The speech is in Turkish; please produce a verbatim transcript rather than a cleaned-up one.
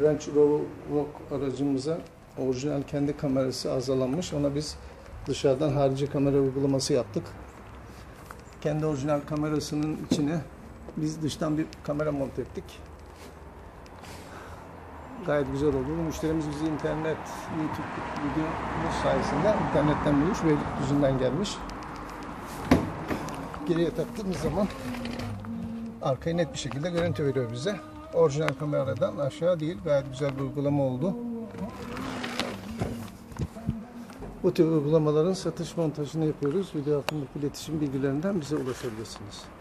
Range Rover Walk aracımıza orijinal kendi kamerası arızalanmış. Ona biz dışarıdan harici kamera uygulaması yaptık. Kendi orijinal kamerasının içine biz dıştan bir kamera monte ettik. Gayet güzel oldu. Müşterimiz bizi internet, YouTube videomuz sayesinde internetten bulmuş ve Beylikdüzü'nden gelmiş. Geriye taktığımız zaman arkayı net bir şekilde görüntü veriyor bize. Orijinal kameradan aşağı değil. Gayet güzel bir uygulama oldu. Bu tür uygulamaların satış montajını yapıyoruz. Video altındaki iletişim bilgilerinden bize ulaşabilirsiniz.